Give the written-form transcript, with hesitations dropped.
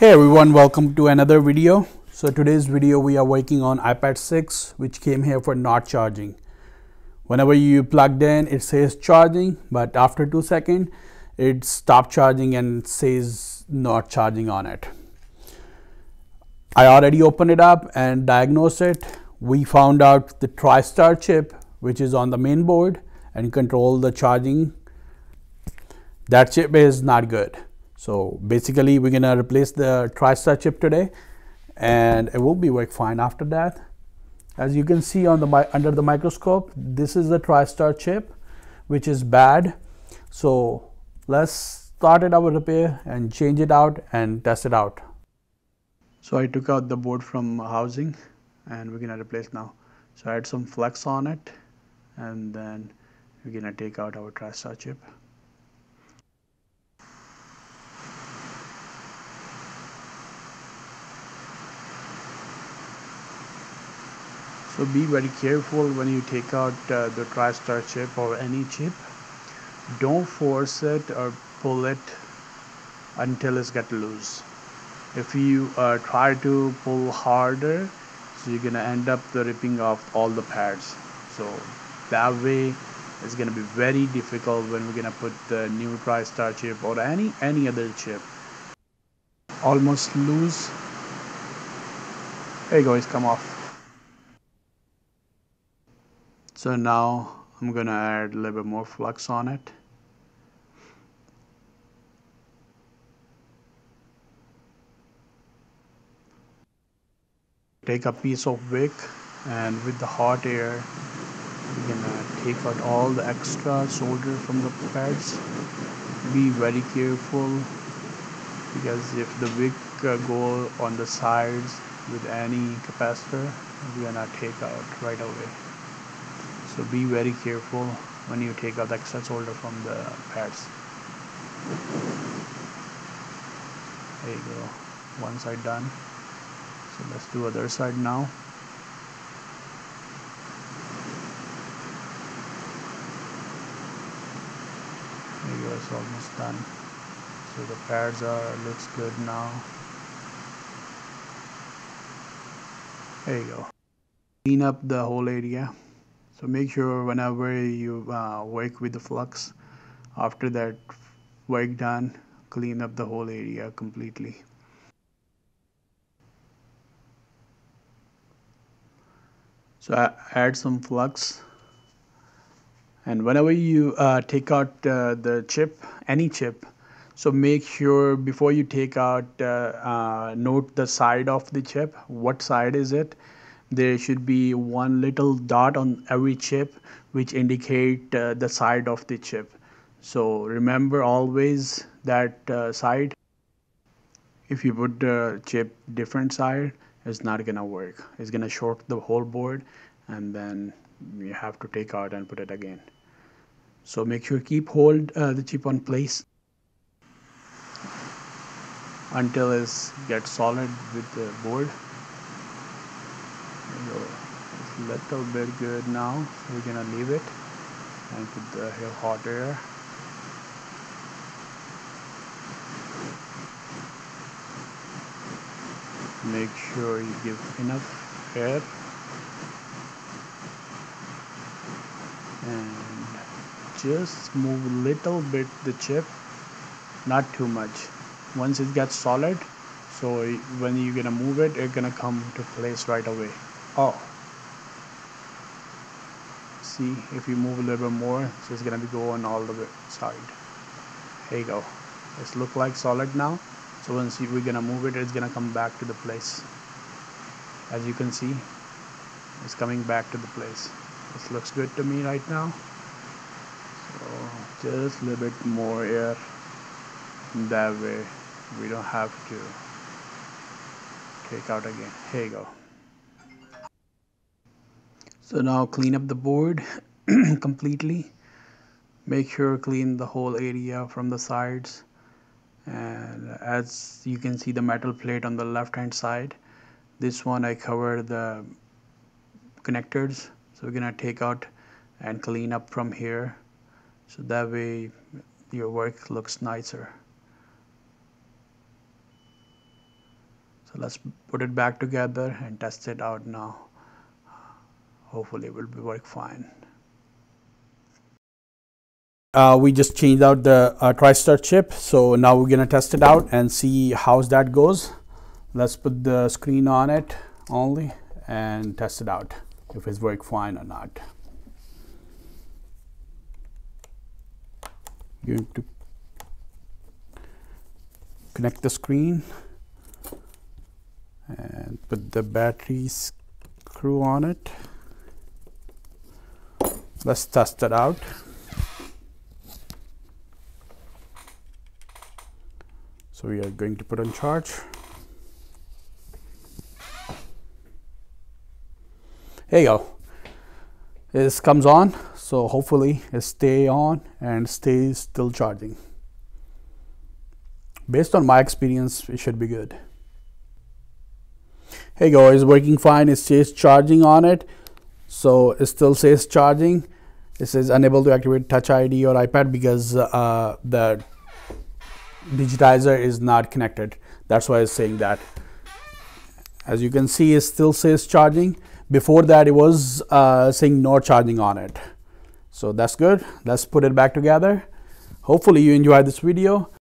Hey everyone, welcome to another video. So today's video we are working on iPad 6 which came here for not charging. Whenever you plugged in it says charging, but after 2 seconds it stopped charging and says not charging on it. I already opened it up and diagnosed it. We found out the TriStar chip which is on the main board and control the charging. That chip is not good. So basically we're gonna replace the TriStar chip today and it will be work fine after that. As you can see under the microscope, this is the TriStar chip which is bad. So let's start it our repair and change it out and test it out. So I took out the board from housing and we're gonna replace now. So I had some flex on it and then we're gonna take out our TriStar chip. So be very careful when you take out the TriStar chip or any chip. Don't force it or pull it until it's get loose. If you try to pull harder, so you're gonna end up ripping off all the pads. So that way it's gonna be very difficult when we're gonna put the new TriStar chip or any other chip. Almost loose. There you go, it's come off. So now I'm gonna add a little bit more flux on it. Take a piece of wick and with the hot air, we're gonna take out all the extra solder from the pads. Be very careful because if the wick go on the sides with any capacitor, we're gonna take out right away. So be very careful when you take out the excess solder from the pads. There you go, one side done. So let's do other side now. There you go, it's almost done. So the pads looks good now. There you go. Clean up the whole area. So make sure whenever you work with the flux, after that work done, clean up the whole area completely. So I add some flux, and whenever you take out the chip, any chip, so make sure before you take out, note the side of the chip, what side is it. There should be one little dot on every chip which indicate the side of the chip. So remember always that side. If you put the chip different side, it's not gonna work. It's gonna short the whole board and then you have to take out and put it again. So make sure keep hold the chip on place until it gets solid with the board. It's a little bit good now, so we're gonna leave it and put the hot air. Make sure you give enough air and just move a little bit the chip, not too much. Once it gets solid, so when you're gonna move it, it's gonna come to place right away. Oh, see if you move a little bit more, so it's gonna be going all the way side. There you go. It's look like solid now. So once we're gonna move it, it's gonna come back to the place. As you can see, it's coming back to the place. This looks good to me right now. So just a little bit more air. That way, we don't have to take out again. Here you go. So now clean up the board completely. Make sure clean the whole area from the sides. And as you can see the metal plate on the left hand side, this one I covered the connectors. So we're gonna take out and clean up from here. So that way your work looks nicer. So let's put it back together and test it out now. Hopefully it will work fine. We just changed out the TriStar chip, so now we're gonna test it out and see how that goes. Let's put the screen on it only and test it out if it's working fine or not. Going to connect the screen and put the battery screw on it. Let's test it out. So we are going to put on charge. There you go. This comes on, so hopefully it stays on and stays still charging. Based on my experience, it should be good. There you go, it's working fine. It says charging on it, so it still says charging. It says unable to activate Touch ID or iPad because the digitizer is not connected. That's why it's saying that. As you can see, it still says charging. Before that, it was saying no charging on it. So that's good. Let's put it back together. Hopefully you enjoyed this video.